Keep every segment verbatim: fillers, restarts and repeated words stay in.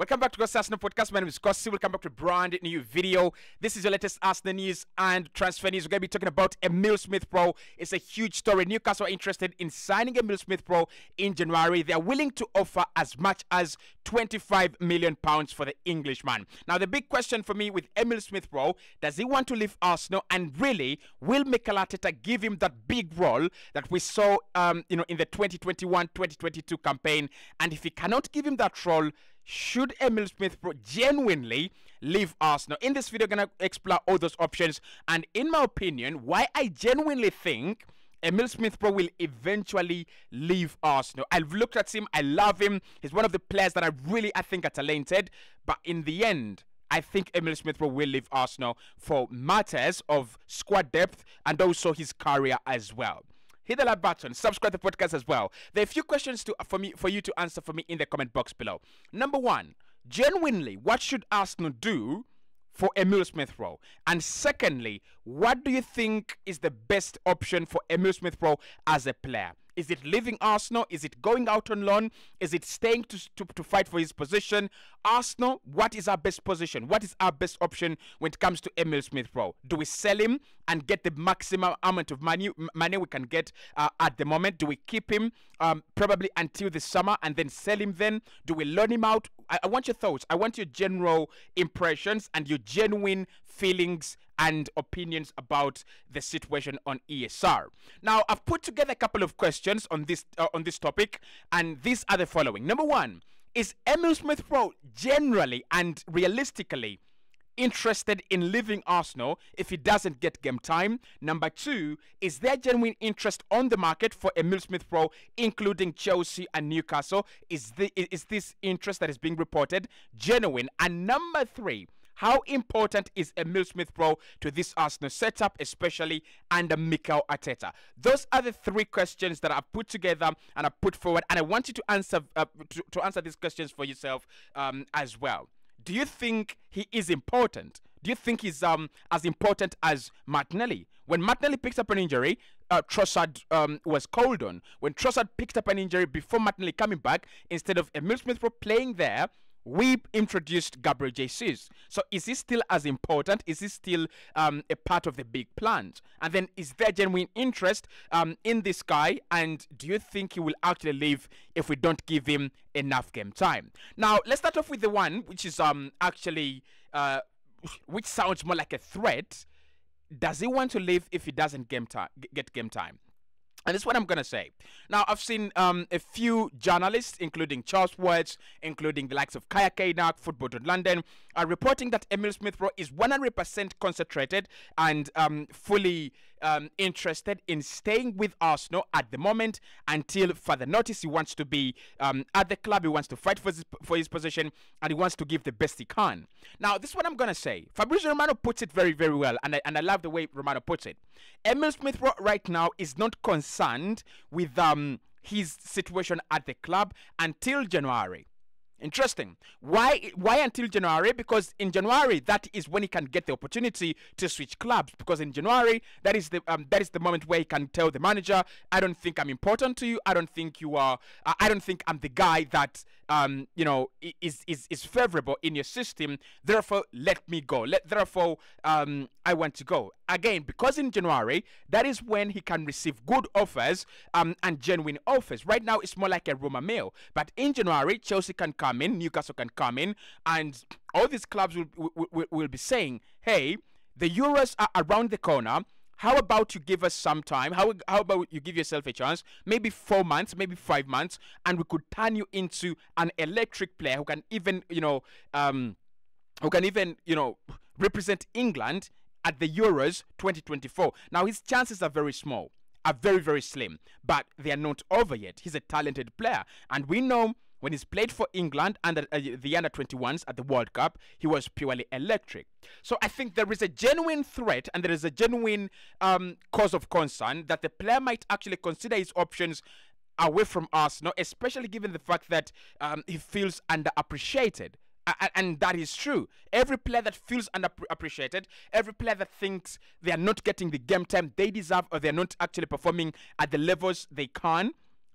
Welcome back to Cossy's Arsenal Podcast. My name is Cossy. Welcome back to a brand new video. This is your latest Arsenal news and transfer news. We're going to be talking about Emile Smith Rowe. It's a huge story. Newcastle are interested in signing Emile Smith Rowe in January. They are willing to offer as much as twenty-five million pounds for the Englishman. Now, the big question for me with Emile Smith Rowe, does he want to leave Arsenal? And really, will Mikel Arteta give him that big role that we saw um, you know, in the twenty twenty-one twenty twenty-two campaign? And if he cannot give him that role, should Emile Smith Rowe genuinely leave Arsenal? In this video, I'm going to explore all those options and, in my opinion, why I genuinely think Emile Smith Rowe will eventually leave Arsenal. I've looked at him. I love him. He's one of the players that I really, I think, are talented. But in the end, I think Emile Smith Rowe will leave Arsenal for matters of squad depth and also his career as well. Hit the like button, subscribe to the podcast as well. There are a few questions to, for me, for you to answer for me in the comment box below. Number one, genuinely, what should Arsenal do for Emile Smith Rowe? And secondly, what do you think is the best option for Emile Smith Rowe as a player? Is it leaving Arsenal? Is it going out on loan? Is it staying to, to, to fight for his position? Arsenal, what is our best position? What is our best option when it comes to Emile Smith Rowe? Do we sell him and get the maximum amount of money, money we can get uh, at the moment? Do we keep him um, probably until the summer and then sell him then? Do we loan him out? I, I want your thoughts. I want your general impressions and your genuine feelings and opinions about the situation on E S R. Now, I've put together a couple of questions on this uh, on this topic, and these are the following. Number one, is Emile Smith Rowe generally and realistically interested in leaving Arsenal if he doesn't get game time? Number two, is there genuine interest on the market for Emile Smith Rowe, including Chelsea and Newcastle? Is the is this interest that is being reported genuine? And number three, how important is Emile Smith Rowe to this Arsenal setup, especially under Mikel Arteta? Those are the three questions that I put together and I put forward, and I want you to answer uh, to, to answer these questions for yourself um, as well. Do you think he is important? Do you think he's um, as important as Martinelli? When Martinelli picks up an injury, uh, Trossard um, was called on. When Trossard picked up an injury before Martinelli coming back, instead of Emile Smith Rowe playing there, we introduced Gabriel Jesus. So is he still as important? Is he still um, a part of the big plan? And then is there genuine interest um, in this guy? And do you think he will actually leave if we don't give him enough game time? Now, let's start off with the one which is um, actually, uh, which sounds more like a threat. Does he want to leave if he doesn't game time, get game time? And that's what I'm going to say. Now, I've seen um, a few journalists, including Charles Watts, including the likes of Kaya Kaynak, Football dot London, are reporting that Emile Smith Rowe is one hundred percent concentrated and um, fully um, interested in staying with Arsenal at the moment until further notice. He wants to be um, at the club, he wants to fight for his, for his position, and he wants to give the best he can. Now, this is what I'm going to say. Fabrizio Romano puts it very, very well, and I, and I love the way Romano puts it. Emile Smith Rowe right now is not concerned Concerned with um, his situation at the club until January. Interesting. Why why until January? Because in January, that is when he can get the opportunity to switch clubs. Because in January, that is the um, that is the moment where he can tell the manager, I don't think I'm important to you. I don't think you are. Uh, I don't think I'm the guy that um you know is is is favorable in your system. Therefore, let me go. Let therefore um I want to go again. Because in January, that is when he can receive good offers um and genuine offers. Right now, it's more like a rumor mill. But in January, Chelsea can come in, Newcastle can come in, and all these clubs will, will, will be saying, hey, the Euros are around the corner. How about you give us some time? How, how about you give yourself a chance? Maybe four months, maybe five months, and we could turn you into an electric player who can even, you know, um, who can even, you know, represent England at the Euros twenty twenty-four. Now, his chances are very small, are very, very slim, but they are not over yet. He's a talented player, and we know when he's played for England under uh, the under twenty-ones at the World Cup, he was purely electric. So I think there is a genuine threat and there is a genuine um, cause of concern that the player might actually consider his options away from Arsenal, especially given the fact that um, he feels underappreciated. And that is true. Every player that feels underappreciated, every player that thinks they are not getting the game time they deserve or they are not actually performing at the levels they can,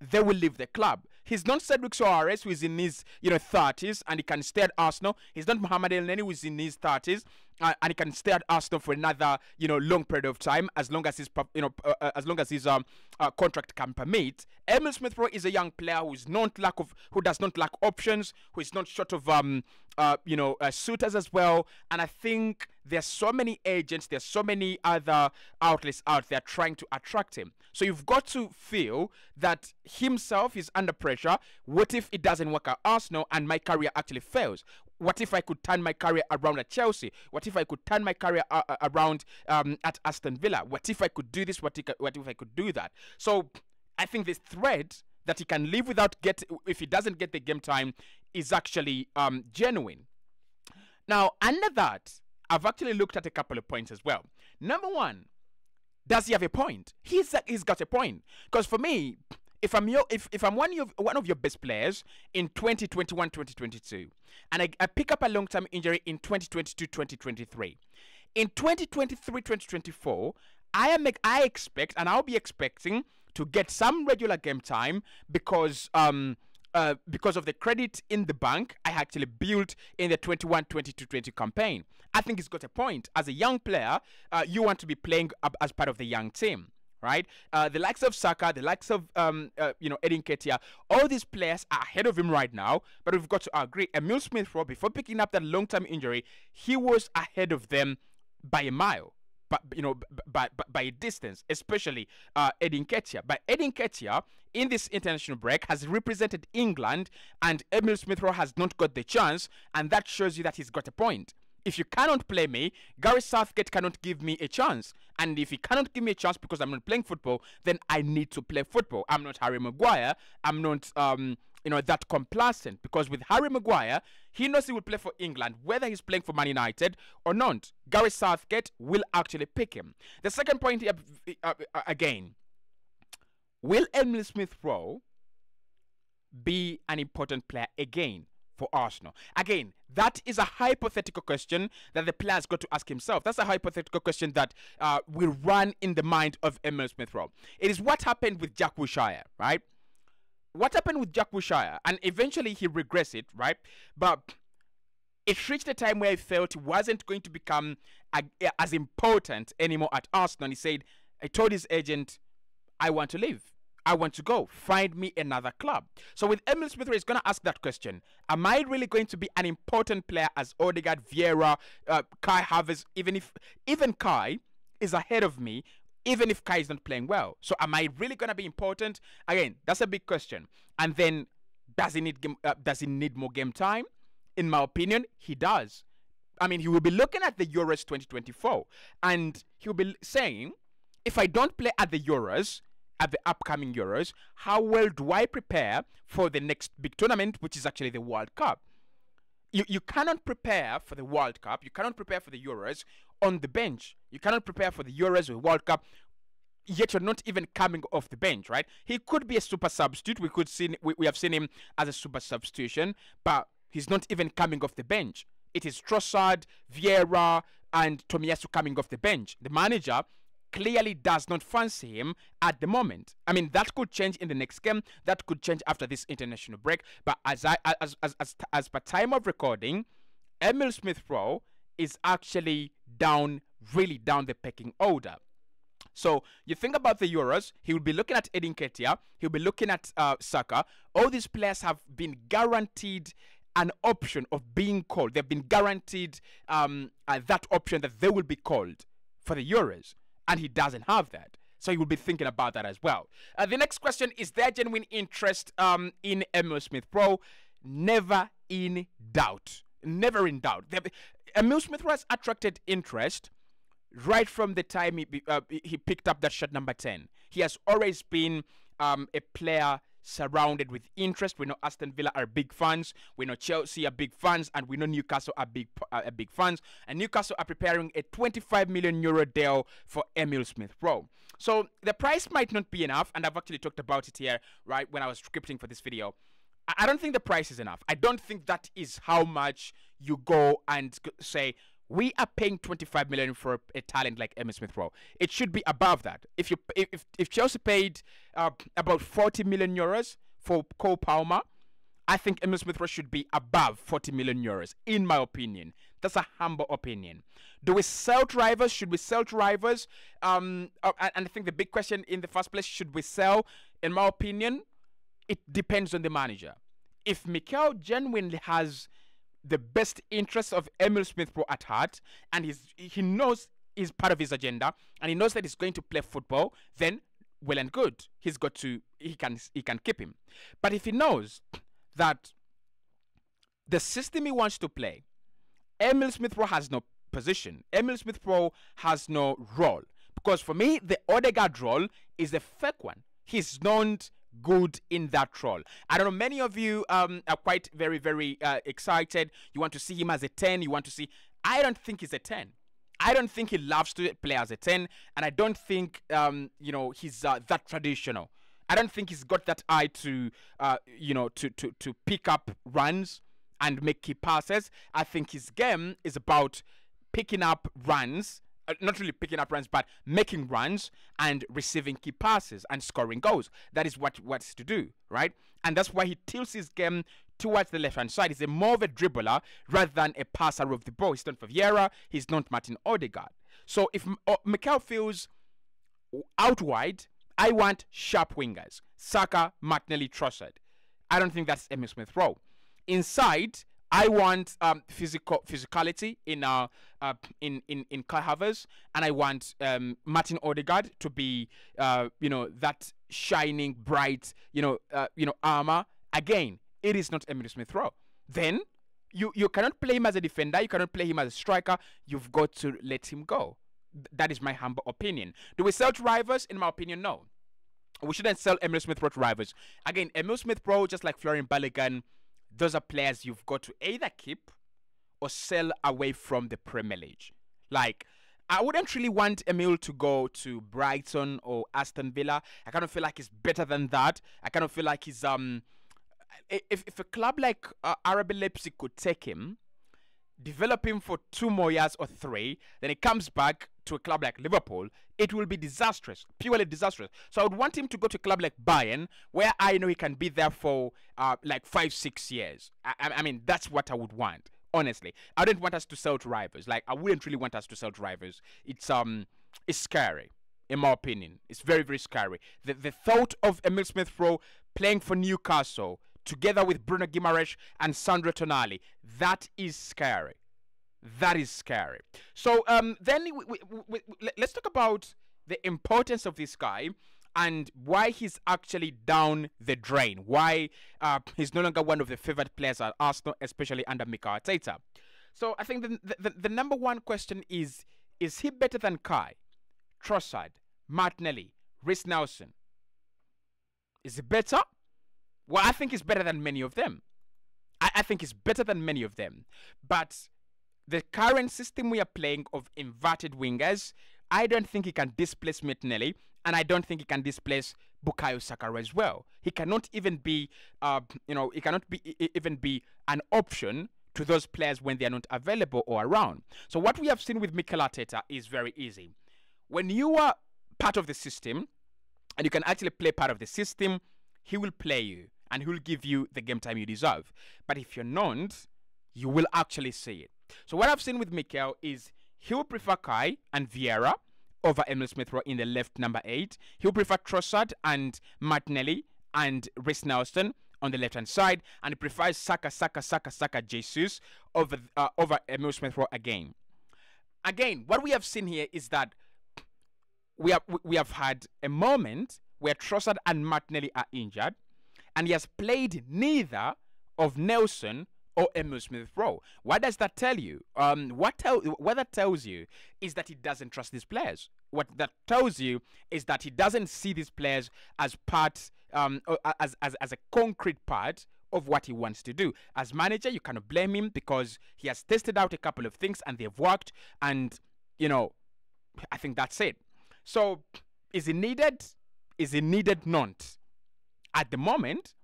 they will leave the club. He's not Cedric Soares, who is in his you know thirties, and he can stay at Arsenal. He's not Mohamed El Neni, who is in his thirties, uh, and he can stay at Arsenal for another you know long period of time, as long as his you know uh, as long as his um uh, contract can permit. Emile Smith Rowe is a young player who is not lack of who does not lack options, who is not short of um uh you know uh, suitors as well. And I think there's so many agents, there's so many other outlets out there trying to attract him. So you've got to feel that himself is under pressure. What if it doesn't work at Arsenal and my career actually fails? What if I could turn my career around at Chelsea? What if I could turn my career uh, around um, at Aston Villa? What if I could do this? What if, what if I could do that? So I think this thread that he can live without get if he doesn't get the game time is actually um, genuine. Now, under that, I've actually looked at a couple of points as well. Number one, does he have a point? He's he's got a point, because for me, if I'm your if, if I'm one of one of your best players in twenty twenty-one twenty twenty-two, and I, I pick up a long term injury in twenty twenty-two twenty twenty-three, in twenty twenty-three twenty twenty-four, I am I expect and I'll be expecting to get some regular game time, because um. Uh, because of the credit in the bank I actually built in the twenty-one twenty-two twenty campaign. I think he's got a point. As a young player, uh, you want to be playing as part of the young team, right? Uh, the likes of Saka, the likes of um, uh, you know Eddie Nketiah, all these players are ahead of him right now. But we've got to agree, Emile Smith Rowe, before picking up that long-term injury, he was ahead of them by a mile. But you know, by, by, by distance, especially uh, Eddie Nketiah. But Eddie Nketiah in this international break has represented England, and Emile Smith Rowe has not got the chance, and that shows you that he's got a point. If you cannot play me, Gary Southgate cannot give me a chance. And if he cannot give me a chance because I'm not playing football, then I need to play football. I'm not Harry Maguire. I'm not, um, you know, that complacent. Because with Harry Maguire, he knows he will play for England, whether he's playing for Man United or not. Gary Southgate will actually pick him. The second point here, uh, uh, again, will Emile Smith Rowe be an important player again for Arsenal? Again, that is a hypothetical question that the player's got to ask himself. That's a hypothetical question that uh, will run in the mind of Emile Smith Rowe. It is what happened with Jack Wilshere, right? What happened with Jack Wilshere, and eventually he regressed it, right? But it reached a time where he felt he wasn't going to become a, a, as important anymore at Arsenal. And he said, I told his agent, I want to leave. I want to go. Find me another club. So with Emile Smith Rowe, he's going to ask that question. Am I really going to be an important player as Odegaard, Vieira, uh, Kai Havertz, even if even Kai is ahead of me, even if Kai is not playing well? So am I really going to be important? Again, that's a big question. And then does he need game, uh, does he need more game time? In my opinion, he does. I mean, he will be looking at the Euros twenty twenty-four, and he'll be saying, if I don't play at the Euros, at the upcoming Euros, how well do I prepare for the next big tournament, which is actually the World Cup? You, you cannot prepare for the World Cup, you cannot prepare for the Euros on the bench. You cannot prepare for the Euros or World Cup, yet you're not even coming off the bench, right? He could be a super substitute. We could see, we, we have seen him as a super substitution, but he's not even coming off the bench. It is Trossard, Vieira, and Tomiyasu coming off the bench. The manager clearly does not fancy him at the moment. I mean, that could change in the next game. That could change after this international break. But as I as as as, as per time of recording, Emile Smith Rowe is actually down, really down the pecking order. So you think about the Euros, he will be looking at Eddie Nketiah, he'll be looking at uh, Saka. All these players have been guaranteed an option of being called. They've been guaranteed um, uh, that option that they will be called for the Euros. And he doesn't have that. So he will be thinking about that as well. Uh, the next question, is there genuine interest um, in Emile Smith Rowe? Never in doubt. Never in doubt. Emile Smith Rowe has attracted interest right from the time he, uh, he picked up that shirt number ten. He has always been um, a player surrounded with interest. We know Aston Villa are big fans, we know Chelsea are big fans, and we know Newcastle are big uh, are big fans, and Newcastle are preparing a twenty-five million euro deal for Emile Smith Rowe. So the price might not be enough, and I've actually talked about it here, right, when I was scripting for this video. I, I don't think the price is enough. I don't think that is how much you go and say, we are paying twenty-five million for a, a talent like Emile Smith Rowe. It should be above that. If you if if Chelsea paid uh, about forty million euros for Cole Palmer, I think Emile Smith Rowe should be above forty million euros, in my opinion. That's a humble opinion. Do we sell drivers? Should we sell drivers? Um, and I think the big question in the first place, should we sell? In my opinion, it depends on the manager. If Mikel genuinely has the best interests of Emile Smith Rowe at heart, and he's, he knows is part of his agenda, and he knows that he's going to play football, then well and good. He's got to, he can, he can keep him. But if he knows that the system he wants to play, Emile Smith Rowe has no position. Emile Smith Rowe has no role. Because for me, the Odegaard role is a fake one. He's not good in that role. I don't know, many of you um, are quite very, very uh, excited. You want to see him as a ten. You want to see... I don't think he's a ten. I don't think he loves to play as a ten. And I don't think, um, you know, he's uh, that traditional. I don't think he's got that eye to, uh, you know, to, to, to pick up runs and make key passes. I think his game is about picking up runs, uh, not really picking up runs, but making runs and receiving key passes and scoring goals. That is what what's to do, right? And that's why he tilts his game towards the left-hand side. He's a more of a dribbler rather than a passer of the ball. He's not for Vieira. He's not Martin Odegaard. So if uh, Mikel feels out wide, I want sharp wingers. Saka, Martinelli, Trossard. I don't think that's Emile Smith Rowe. Inside, I want um, physical physicality in uh, uh in in in Kai Havertz, and I want um, Martin Odegaard to be uh, you know, that shining bright, you know, uh, you know, armor. Again, it is not Emile Smith Rowe. Then you you cannot play him as a defender. You cannot play him as a striker. You've got to let him go. That is my humble opinion. Do we sell drivers? In my opinion, no. We shouldn't sell Emile Smith Rowe drivers. Again, Emile Smith Rowe, just like Folarin Balogun, those are players you've got to either keep or sell away from the Premier League. Like, I wouldn't really want Emile to go to Brighton or Aston Villa. I kind of feel like he's better than that. I kind of feel like he's um, if if a club like uh, R B Leipzig could take him, develop him for two more years or three, then he comes back to a club like Liverpool, it will be disastrous, purely disastrous. So I would want him to go to a club like Bayern, where I know he can be there for uh, like five, six years. I, I mean, that's what I would want, honestly. I don't want us to sell drivers. Like, I wouldn't really want us to sell drivers. It's um, it's scary, in my opinion. It's very, very scary. The, the thought of Emile Smith Rowe playing for Newcastle together with Bruno Guimaraes and Sandro Tonali, that is scary. That is scary. So um, then we, we, we, let's talk about the importance of this guy and why he's actually down the drain. Why uh, he's no longer one of the favourite players at Arsenal, especially under Mikel Arteta. So I think the, the, the number one question is, is he better than Kai, Trossard, Martinelli, Reiss Nelson? Is he better? Well, I think he's better than many of them. I, I think he's better than many of them. But the current system we are playing of inverted wingers, I don't think he can displace Martinelli, and I don't think he can displace Bukayo Saka as well. He cannot even be, uh, you know, he cannot be even be an option to those players when they are not available or around. So what we have seen with Mikel Arteta is very easy. When you are part of the system, and you can actually play part of the system, he will play you, and he will give you the game time you deserve. But if you're not, you will actually see it. So what I've seen with Mikel is he will prefer Kai and Vieira over Emile Smith Rowe in the left number eight. He'll prefer Trossard and Martinelli and Reiss Nelson on the left-hand side, and he prefers Saka, Saka, Saka, Saka, Jesus over uh, over Emile Smith Rowe again. Again, what we have seen here is that we have we have had a moment where Trossard and Martinelli are injured, and he has played neither of Nelson or Emile Smith Rowe. What does that tell you? Um, what, tell, what that tells you is that he doesn't trust these players. What that tells you is that he doesn't see these players as part, um, as, as, as a concrete part of what he wants to do. As manager, you cannot blame him because he has tested out a couple of things and they've worked, and, you know, I think that's it. So, is he needed? Is he needed? Not. At the moment,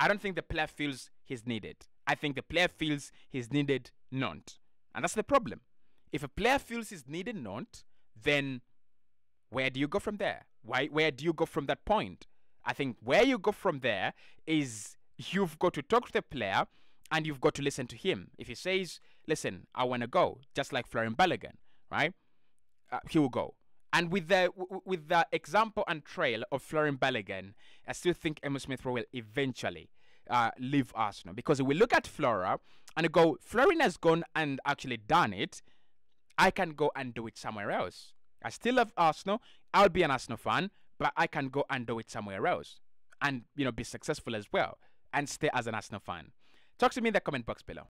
I don't think the player feels he's needed. I think the player feels he's needed not. And that's the problem. If a player feels he's needed not, then where do you go from there? Why? Where do you go from that point? I think where you go from there is you've got to talk to the player and you've got to listen to him. If he says, listen, I want to go, just like Folarin Balogun, right? Uh, he will go. And with the w with the example and trail of Folarin Balogun, I still think Emile Smith Rowe will eventually uh, leave Arsenal, because if we look at Flora and go, Folarin has gone and actually done it, I can go and do it somewhere else. I still love Arsenal. I'll be an Arsenal fan, but I can go and do it somewhere else, and you know, be successful as well, and stay as an Arsenal fan. Talk to me in the comment box below.